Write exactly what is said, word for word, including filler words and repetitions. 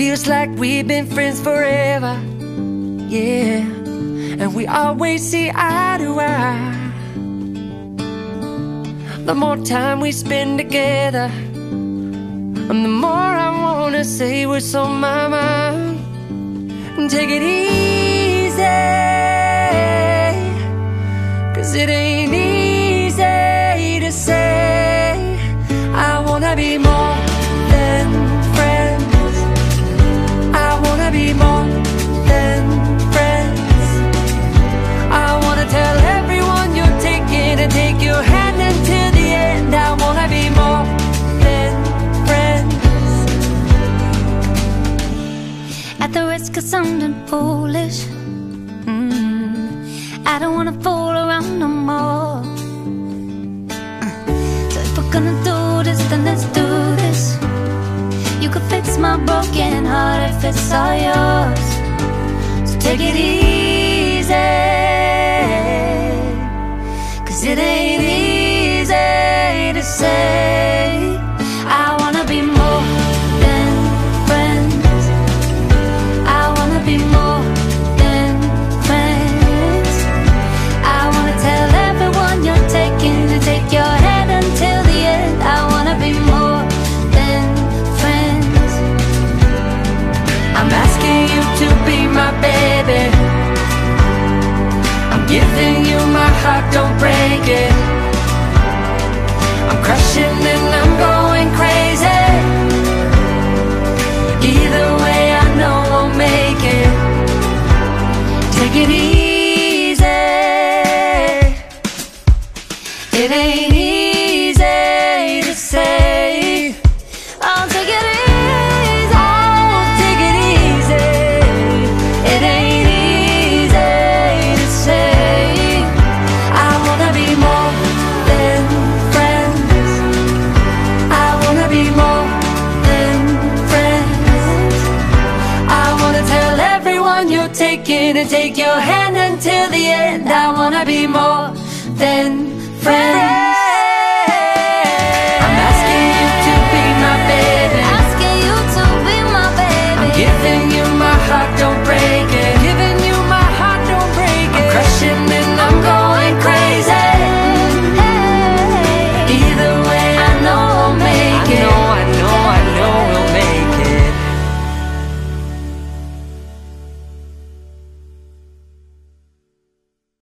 Feels like we've been friends forever, yeah. And we always see eye to eye. The more time we spend together, and the more I wanna say what's on my mind. Take it easy, cause it ain't easy to say. I wanna be more than friends. I wanna be more than friends. I wanna tell everyone you're taking and take your hand until the end. I wanna be more. At the risk of sounding foolish, mm, I don't wanna fool around no more. uh, So if we're gonna do this, then let's do this. You could fix my broken heart if it's all yours. So take it easy, cause it ain't easy to say. I wanna be more. Baby, I'm giving you my heart, don't break it. I'm crushing and I'm going crazy. Either way I know I'll make it. Take it easy, it ain't easy to say. I'll take it easy. Gonna take your hand until the end. I wanna be more than friends.